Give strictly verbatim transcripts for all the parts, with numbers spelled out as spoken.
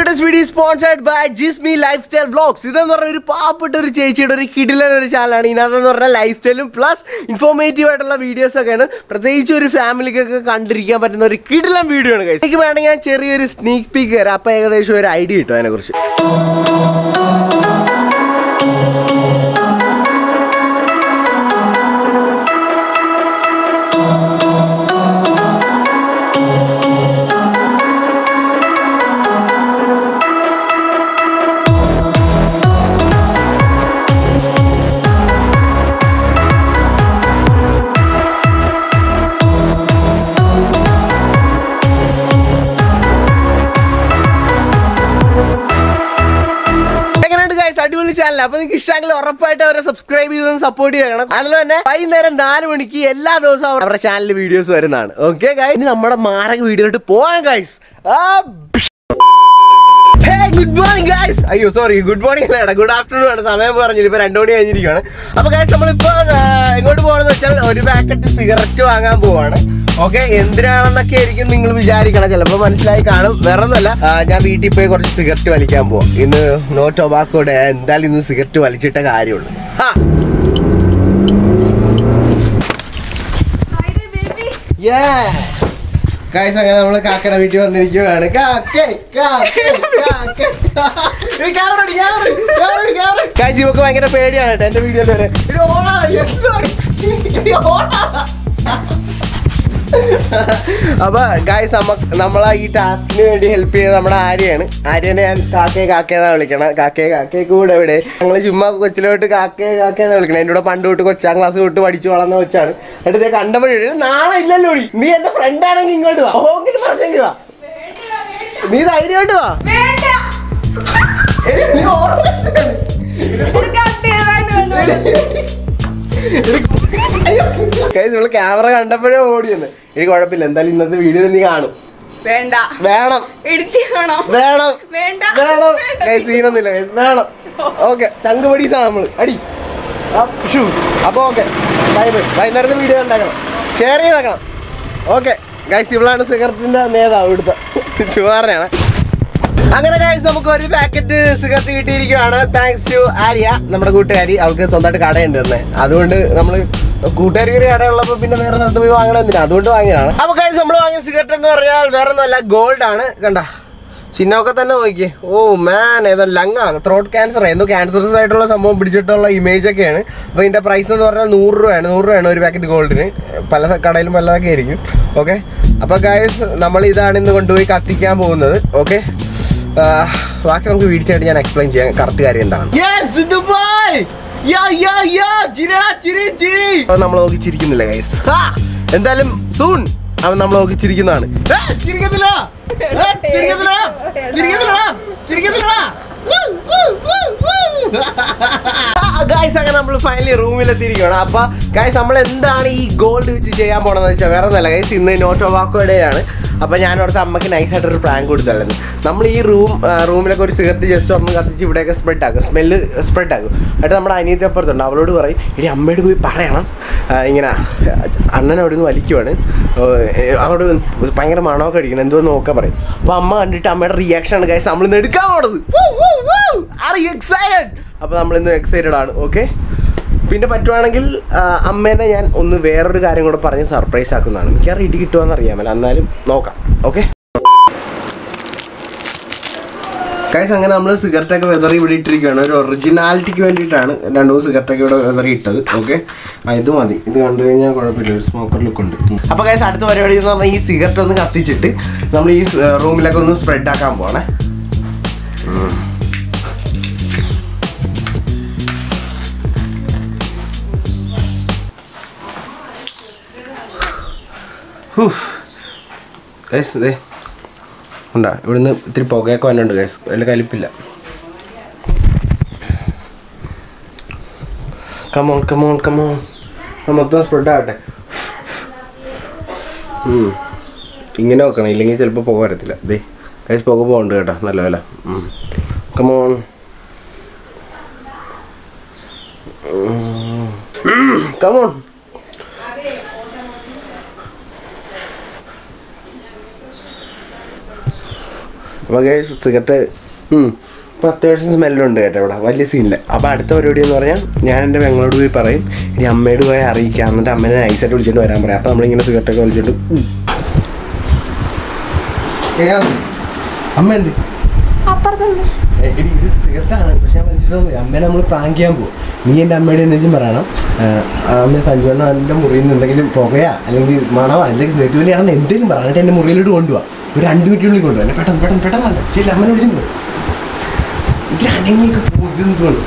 Today's video is sponsored by Jismi Lifestyle Vlogs. This is a popular channel, this is a lifestyle plus informative videos. This is a family country video. Guys, I have a sneak peek. I have an idea. If you subscribe and support this channel, videos. Okay guys, guys. Hey, good morning guys. Ayo, sorry, good morning. Good afternoon. Antonio guys, okay, Indra Kerrigan Ningle Vijari Kanaman like Veranala, Javiti Pay or cigarette to Alicambo. In no tobacco and that in the cigarette to Alicita Ariel. Ha! Hi there, baby! Yeah! Guys, I'm gonna look at a video on the video and a car, cake, car, cake, car, cake. We covered it, guys, you go and get a pay and attend the video. You know, hold on, you guys, Namala eat task to help you. Namala Aryan. Aryan and Kake Kake Kake Kake good every day. Anglishuma Kachilo to Kake Kake ended up under to Changla to Adichuana Chan. And they can't do it. Nah, I tell you, me and the friend are in England. Oh, get for Singla. These idea to her. Guys, look, camera under the audience. It got up in the video in the Anu. Venda, Vanda, it's Vanda, Vanda, Vanda, I see on the list. Vanda, okay, Changabody's arm. Adi, up, shoot, up, okay. Bye bye. Bye bye. Video and share it. Okay, guys, you want to say that in the net out. Guys, I'm going to pack it to cigarette. Thanks to Aria. Number good Terry, I'll get on that garden. I don't good area, I love being a very good way. I don't know. I'm guys, I'm blowing a cigarette in the real Verona gold on it. Chinocatanoki. Oh man, either lung, throat cancer, and the cancer side or some digital image again. When the price of Nuru and Nuru and Uribac gold in it, Palasa Kadal Mala carry. Okay, upper guys, Namali than in the one to a Katika bonus. Okay, welcome to video and explain Kartiarian. Yes, Dubai. Yeah, yeah, yeah! Chirira, chiri, chiri! Now we are going to chiri guys. Ha! And then soon, we are going to chiri. Hey, chiri kadala! Hey, chiri kadala! Chiri kadala! Chiri kadala! Woo, woo, woo, woo! Guys, we are finally room in the room. Guys, we are going to gold which is going to guys, in the Noto अब जान और तो अम्मा की nice हटर प्रांग code चला था। नम्मले ये रूम रूम में कोई सिगरेट जस्ट अम्मा का तीजी बढ़ाएगा स्प्रेड आएगा स्मेल स्प्रेड आएगा। अरे हमारा आइनी तो अपर तो नावलोड वाला ही ये अम्मे डू भी पारे है ना इंगे ना अन्ना ने उड़ने वाली क्यों है? आवाज़ उस पाइंगर मानव करी ना दो नौका परे। वाम्मा Pinda Patuanagil, Amena, on the wear regarding a party surprise. I can carry it to another Yaman and Noka. Okay, guys, I'm going to cigarette whether you would trigger or originality twenty and no cigarette whether it does. Okay, I do the Andrea got a bit of smoke or look on it. Up guys, at the very reason of the cigarette on the Kathijit, somebody is room like on the spread da campona. Guys, they are three pocket and guys. Come on, come on, come on. Come on, those for that. Hmm. You know, can I link it up over it? They guys poke on the other. Come on. Come on. അപ്പോൾ guys cigarette ഇപ്പോൾ അത്യാവശ്യം സ്മെല്ലുണ്ട് കേട്ടോ ഇവിടെ, വലിയ സീനില്ല. അപ്പോൾ അടുത്ത പരിപാടി എന്ന് പറഞ്ഞാൽ ഞാൻ എൻ്റെ പെങ്ങളോട് പോയി പറയും, ഇനി അമ്മയോട് പോയി അറിയിക്കാം, എന്നിട്ട് അമ്മേനെ നൈസായിട്ട് വിളിച്ചിട്ട് വരാൻ പറയാം. അപ്പോൾ നമ്മളിങ്ങനെ സിഗരറ്റൊക്കെ വലിച്ചിട്ട് അമ്മ എന്ത് ഇത് സിഗരറ്റാണ് പക്ഷെ ഞാൻ വലിച്ചിട്ട് അമ്മേനെ നമ്മൾ പ്രാങ്ക് ചെയ്യാൻ പോകും. നീ എൻ്റെ അമ്മയുടെ എന്തെങ്കിലും പറയണം, അമ്മ സഞ്ജുവണ്ണൻ്റെ മുറിയിൽ നിന്ന് എന്തെങ്കിലും പുകയാ അല്ലെങ്കിൽ മണവാ എന്തെങ്കിലും സിഗരറ്റ് വലിയാണെന്ന് എന്തെങ്കിലും പറയാം, എന്നിട്ട് എൻ്റെ മുറിയിലോട്ട് കൊണ്ടുപോകാം. ഒരു രണ്ട് മിനിറ്റിനുള്ളിൽ കൊണ്ടുപോകാം, എന്നെ പെട്ടെന്ന് പെട്ടെന്ന് പെട്ടെന്നാണ് ശരി അമ്മനെ വിളിച്ചിട്ടുണ്ട് അനങ്ങിയൊക്കെ പോകുന്നുണ്ട്.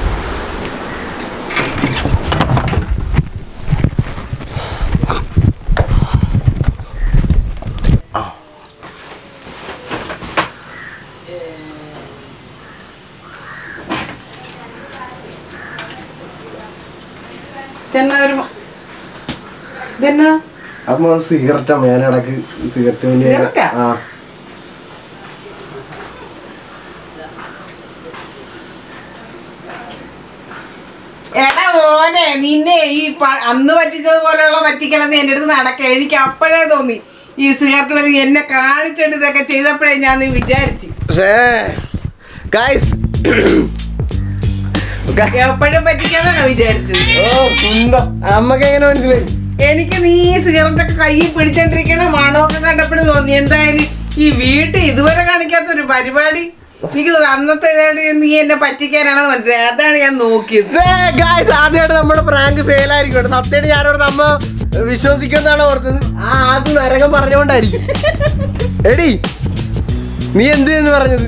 അപ്പൊ സിഗരറ്റാ ഞാൻ ഇടക്ക് സിഗരറ്റ് എടാ ഓനെ നിന്നെ ഈ അന്ന് പറ്റിച്ചതുപോലെയുള്ള പറ്റിക്കലെന്ന് എൻ്റെ അടുത്ത് നടക്കുക. എനിക്ക് അപ്പോഴേ തോന്നി ഈ സിഗരറ്റ് വലി എന്നെ കാണിച്ചിട്ട് ഇതൊക്കെ ചെയ്തപ്പോഴേ ഞാൻ നീ വിചാരിച്ചു. എപ്പോഴും പറ്റിക്കാന്നാണോ വിചാരിച്ചത്? എനിക്ക് നീ ഈ സിഗരറ്റൊക്കെ കയ്യിൽ പിടിച്ചോണ്ടിരിക്കണ മണമൊക്കെ കണ്ടപ്പോഴും തോന്നി എന്തായാലും ഈ വീട്ടിൽ ഇതുവരെ കാണിക്കാത്തൊരു പരിപാടി എനിക്ക് അന്നത്തെ നീ എന്നെ പറ്റിക്കാനാണെന്ന് മനസ്സിലായി, അതാണ് ഞാൻ നോക്കിയത്. ആദ്യമായിട്ട് നമ്മുടെ പ്രാങ്ക് ഫെയിലായിരിക്കും, സത്യമായിട്ട് ഞാനോട് നമ്മ വിശ്വസിക്കുമെന്നാണ് ഓർത്തത്. ആ ആദ്യം നരകം പറഞ്ഞുകൊണ്ടായിരിക്കും. എടി നീ എന്ത് എന്ന് പറഞ്ഞത്?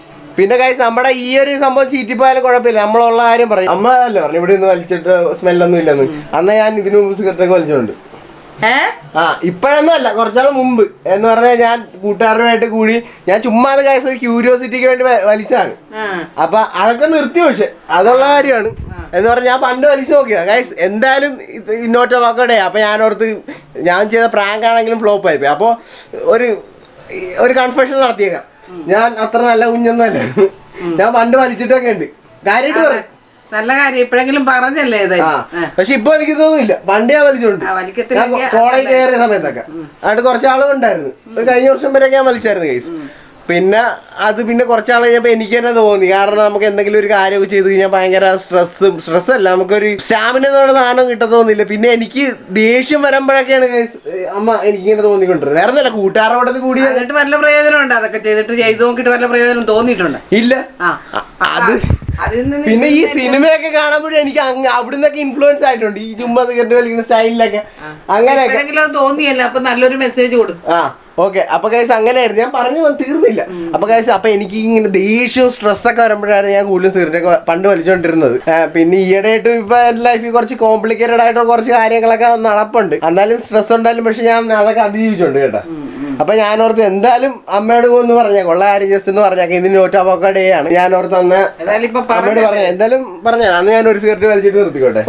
പിന്നെ കഴിച്ച് നമ്മുടെ ഈ ഒരു സംഭവം ചീറ്റിപ്പോയാലും കുഴപ്പമില്ല, നമ്മളുള്ള കാര്യം പറയും. അമ്മ അല്ലേ പറഞ്ഞു ഇവിടെ നിന്ന് വലിച്ചിട്ട് സ്മെല്ലൊന്നും ഇല്ലെന്ന്. അന്ന് ഞാൻ ഇതിനു മുമ്പ് സിഗരറ്റൊക്കെ വലിച്ചിട്ടുണ്ട്. ആ ഇപ്പോഴൊന്നും അല്ല, കുറച്ചാൾ മുമ്പ് എന്ന് പറഞ്ഞാൽ ഞാൻ കൂട്ടുകാരുമായിട്ട് കൂടി ഞാൻ ചുമ്മാ കഴിച്ച ക്യൂരിയോസിറ്റിക്ക് വേണ്ടി വലിച്ചാണ്. അപ്പൊ അതൊക്കെ നിർത്തി, പക്ഷെ അതുള്ള കാര്യമാണ് എന്ന് പറഞ്ഞാൽ ഞാൻ പണ്ട് വലിച്ചു നോക്കിയതാണ് ഗൈസ്. എന്തായാലും ഇന്നോട്ട് വാക്കോടെ അപ്പൊ ഞാനോർത്ത് ഞാൻ ചെയ്ത പ്രാങ്ക് ആണെങ്കിലും ഫ്ലോപ്പ് ആയിപ്പോയി. അപ്പോൾ ഒരു ഒരു കൺഫെഷൻ നടത്തിയേക്കാം, ഞാൻ അത്ര നല്ല കുഞ്ഞൊന്നും അല്ല, ഞാൻ പണ്ട് വലിച്ചിട്ടൊക്കെ ഉണ്ട്. കാര്യമായിട്ട് പറയാം, നല്ല കാര്യം ഇപ്പോഴെങ്കിലും പറഞ്ഞല്ലേ. പക്ഷെ ഇപ്പൊ എനിക്ക് തോന്നുന്നില്ല, പണ്ട് ഞാൻ വലിച്ചോണ്ട് കോളേജ് കയറിയ സമയത്തൊക്കെ അവിടെ കുറച്ചാളും ഉണ്ടായിരുന്നു. ഒരു കഴിഞ്ഞ വർഷം വരെയൊക്കെ ഞാൻ വലിച്ചായിരുന്നു ഗൈസ്. പിന്നെ അത് പിന്നെ കുറച്ചാൾ കഴിഞ്ഞപ്പോ എനിക്ക് തന്നെ തോന്നി, കാരണം നമുക്ക് എന്തെങ്കിലും ഒരു കാര്യമൊക്കെ ചെയ്ത് കഴിഞ്ഞാൽ ഭയങ്കര സ്ട്രെസ്സും സ്ട്രെസ്സല്ല നമുക്കൊരു സ്റ്റാമിന എന്നുള്ള സാധനം കിട്ടത്തോന്നില്ല. പിന്നെ എനിക്ക് ദേഷ്യം വരുമ്പോഴൊക്കെയാണ് അമ്മ എനിക്കിങ്ങനെ തോന്നിക്കൊണ്ടിരുന്നത്, വേറെ നല്ല കൂട്ടുകാരോടത്ത് കൂടി വല്ല പ്രയോജനമുണ്ട് അതൊക്കെ ചെയ്തിട്ട്, ചെയ്ത് നോക്കിട്ട് വല്ല പ്രയോജനം തോന്നിയിട്ടുണ്ട് ഇല്ല. അത് പിന്നെ ഈ സിനിമയൊക്കെ കാണുമ്പോഴും എനിക്ക് അവിടെ നിന്നൊക്കെ ഇൻഫ്ലുവൻസ് ആയിട്ടുണ്ട്, ഈ ചുമ്മാ സിഗരറ്റ് വലിക്കുന്ന സ്റ്റൈലിലൊക്കെ അങ്ങനെയൊക്കെ തോന്നിയല്ലോ. അപ്പൊ നല്ലൊരു മെസ്സേജ് കൊടുക്കും. ആ ഓക്കെ അപ്പൊ ഗൈസ് അങ്ങനെയായിരുന്നു, ഞാൻ പറഞ്ഞു തീർന്നില്ല. അപ്പൊ ഗൈസ് അപ്പൊ എനിക്ക് ഇങ്ങനെ ദേഷ്യവും സ്ട്രെസ്സൊക്കെ വരുമ്പോഴാണ് ഞാൻ കൂടുതലും സിഗരറ്റൊക്കെ പണ്ട് വലിച്ചുകൊണ്ടിരുന്നത്. പിന്നെ ഈയിടെയായിട്ടും ഇപ്പൊ എൻ്റെ ലൈഫിൽ കുറച്ച് കോംപ്ലിക്കേറ്റഡ് ആയിട്ടുള്ള കുറച്ച് കാര്യങ്ങളൊക്കെ നടപ്പുണ്ട്. എന്നാലും സ്ട്രെസ് ഉണ്ടായാലും പക്ഷെ ഞാൻ അതൊക്കെ അതിജീവിച്ചുണ്ട് കേട്ടോ. അപ്പൊ ഞാനോർത്ത് എന്തായാലും അമ്മയോട് പോകുന്നു പറഞ്ഞാൽ കൊള്ള കാര്യം ജസ്റ്റ് എന്ന് പറഞ്ഞാൽ ഇതിന് നോറ്റാപ്പൊക്കെ ഡേ ആണ്. ഞാനോർത്ത് അന്ന് അമ്മയോട് പറഞ്ഞ എന്തായാലും പറഞ്ഞാൽ അന്ന് ഞാൻ ഒരു സിഗരറ്റ് വലിച്ചിട്ട് നിർത്തിക്കോട്ടെ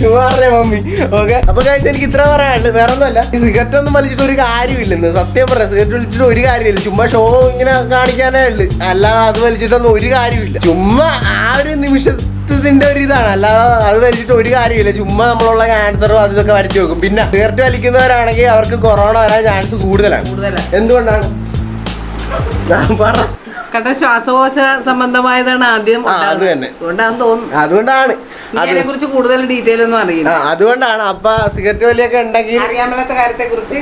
ചുമ്മാറിയ മമ്മി. ഓക്കെ അപ്പൊ കഴിച്ച് എനിക്ക് ഇത്ര പറയാനുള്ളൂ, വേറെ ഒന്നുമല്ല. ഈ സിഗരറ്റ് ഒന്നും വലിച്ചിട്ട് ഒരു കാര്യമില്ലെന്ന് സത്യം പറയാം, സിഗരറ്റ് വലിച്ചിട്ട് ഒരു കാര്യമില്ല, ചുമ്മാ ഷോ ഇങ്ങനെ കാണിക്കാനേ ഉള്ളു, അല്ലാതെ അത് വലിച്ചിട്ടൊന്നും ഒരു കാര്യമില്ല. ചുമ്മാ ആ ഒരു നിമിഷത്തിന്റെ ഒരു ഇതാണ്, അല്ലാതെ അത് വലിച്ചിട്ട് ഒരു കാര്യമില്ല. ചുമ്മാ നമ്മളുള്ള ക്യാൻസറും അത് ഇതൊക്കെ വരച്ചു നോക്കും. പിന്നെ സിഗരറ്റ് വലിക്കുന്നവരാണെങ്കിൽ അവർക്ക് കൊറോണ വരാൻ ചാൻസ് കൂടുതലാണ്. എന്തുകൊണ്ടാണ് ഞാൻ പറ ശ്വാസകോശ സംബന്ധമായതാണ് ആദ്യം, അത് തന്നെ അതുകൊണ്ടാണ്. അതിനെ കുറിച്ച് കൂടുതൽ ഡീറ്റെയിൽ ഒന്നും അറിയില്ല, അതുകൊണ്ടാണ്. അപ്പൊ സിഗരറ്റ് വലിയൊക്കെ ഉണ്ടെങ്കിൽ അറിയാൻ മേലാത്ത കാര്യത്തെ കുറിച്ച്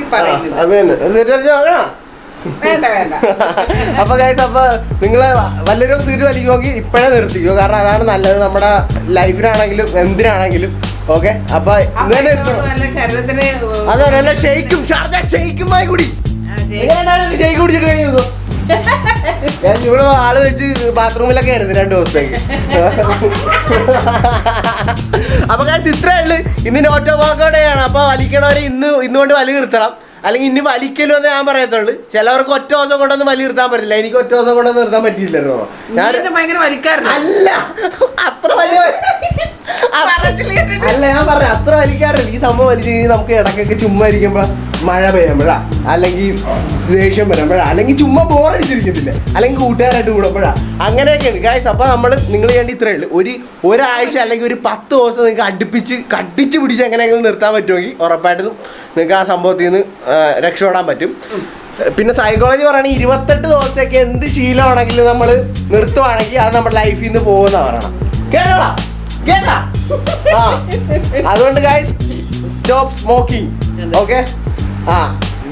അത് തന്നെ സിഗരറ്റ് വലിച്ച് നോക്കണം. അപ്പൊ ഗൈസ് അപ്പൊ നിങ്ങള് വല്ലൊരു സിഗരറ്റ് വലിക്കുമെങ്കിൽ ഇപ്പോഴേ നിർത്തിക്കോ, കാരണം അതാണ് നല്ലത് നമ്മുടെ ലൈഫിനാണെങ്കിലും എന്തിനാണെങ്കിലും. ഓക്കെ അപ്പൊ ശരീരത്തിന് അതല്ല ഷെയ്ക്കും ഷെയ്ക്കുമായി കൂടി ഷെയ്ക്ക് കുടിച്ചിട്ട് കഴിഞ്ഞു ഞാൻ ഇവിടെ ആള് വെച്ച് ബാത്റൂമിലൊക്കെ ആയിരുന്നു രണ്ടു ദിവസത്തേക്ക്. അപ്പൊ ഞാൻ ചിത്രമുള്ളു ഇന്ന് നോറ്റോബാക്കോടെയാണ്. അപ്പൊ വലിക്കണവരെ ഇന്ന് ഇന്നുകൊണ്ട് വലി നിർത്തണം. അല്ലെങ്കിൽ ഇനി വലിക്കലും എന്ന് ഞാൻ പറയത്തുള്ളൂ. ചിലവർക്ക് ഒറ്റ ദിവസം കൊണ്ടൊന്നും വലി നിർത്താൻ പറ്റില്ല. എനിക്ക് ഒറ്റ ദിവസം കൊണ്ടൊന്നും നിർത്താൻ പറ്റിയില്ലല്ലോ. ഞാൻ അല്ല അത്ര വലിയ അല്ല ഞാൻ പറഞ്ഞ അത്ര വലിക്കാറില്ല. ഈ സംഭവം വലിച്ചു കഴിഞ്ഞാൽ നമുക്ക് ഇടയ്ക്കൊക്കെ ചുമ്മാ ഇരിക്കുമ്പോൾ മഴ പെയ്യുമ്പോഴാ അല്ലെങ്കിൽ ദേഷ്യം വരുമ്പോഴാ അല്ലെങ്കിൽ ചുമ്മാ ബോറടിച്ചിരിക്കത്തില്ല അല്ലെങ്കിൽ കൂട്ടുകാരായിട്ട് കൂടുമ്പോഴാ അങ്ങനെയൊക്കെയാണ് ഗായ്സ്. അപ്പോൾ നമ്മൾ നിങ്ങൾ വേണ്ടി ഇത്രയേ ഉള്ളൂ. ഒരു ഒരാഴ്ച അല്ലെങ്കിൽ ഒരു പത്ത് ദിവസം നിങ്ങൾക്ക് അടുപ്പിച്ച് കടിച്ച് പിടിച്ച് എങ്ങനെയെങ്കിലും നിർത്താൻ പറ്റുമെങ്കിൽ ഉറപ്പായിട്ടും നിങ്ങൾക്ക് ആ സംഭവത്തിൽ നിന്ന് രക്ഷപ്പെടാൻ പറ്റും. പിന്നെ സൈക്കോളജി പറയുകയാണെങ്കിൽ ഇരുപത്തെട്ട് ദിവസത്തേക്ക് എന്ത് ശീലമാണെങ്കിലും നമ്മൾ നിർത്തുവാണെങ്കിൽ അത് നമ്മുടെ ലൈഫിൽ നിന്ന് പോകുന്ന പറയണം. കേട്ടോടാ കേട്ടാ. ആ അതുകൊണ്ട് ഗായ്സ് സ്റ്റോപ്പ് സ്മോക്കിംഗ്. ഓക്കെ ആ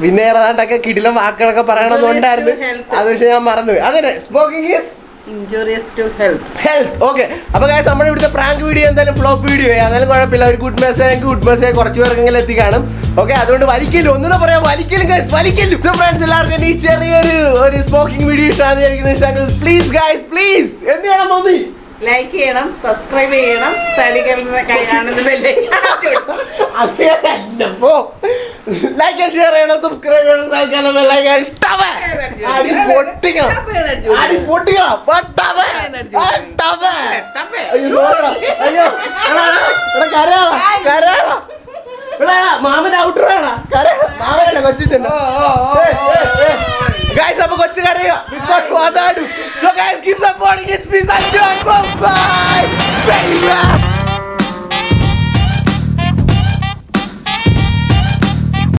പിന്നെ ഏറാണ്ടൊക്കെ കിടിലം വാക്കുകളൊക്കെ പറയണമെന്നുണ്ടായിരുന്നു. അത് പക്ഷേ ഞാൻ മറന്നുപോയി. അതെ smoking is injurious to health. Health. Okay. അപ്പോൾ ഗൈസ് നമ്മുടെ ഇവിടുത്തെ പ്രാങ്ക് വീഡിയോ എന്തായാലും ഫ്ലോപ്പ് വീഡിയോ ആയി. എന്നാലും കുഴപ്പമില്ല. ഒരു ഗുഡ് മെസ്സേജ് ഗുഡ് മെസ്സേജ് കുറച്ച് പേർക്കെങ്കിലും എത്തിക്കാണും. ഓക്കെ അതുകൊണ്ട് വലിക്കലും ഒന്നും പറയാം വലിക്കലും ഗൈസ് വലിക്കലും. സോ ഫ്രണ്ട്സ് എല്ലാവർക്കും ഈ ചെറിയൊരു ഒരു സ്മോക്കിംഗ് വീഡിയോ ഇഷ്ടമാണ് കഴിക്കുന്ന ഇഷ്ടമെങ്കിൽ പ്ലീസ് ഗൈസ് പ്ലീസ് എന്ത് ചെയ്യണം മമ്മി? ലൈക്ക് ചെയ്യണം സബ്സ്ക്രൈബ് ചെയ്യണം ലൈക്ക് ആൻഡ് ഷെയർ ചെയ്യണം സബ്സ്ക്രൈബ് ചെയ്യണം. മാമൻ ഔട്ടർ ആണോ മാമനല്ല കൊച്ചു തന്നെ. Guys, I'm going to carry on without further ado. So guys, keep supporting it. Peace and joy. Bye bye. Bye bye.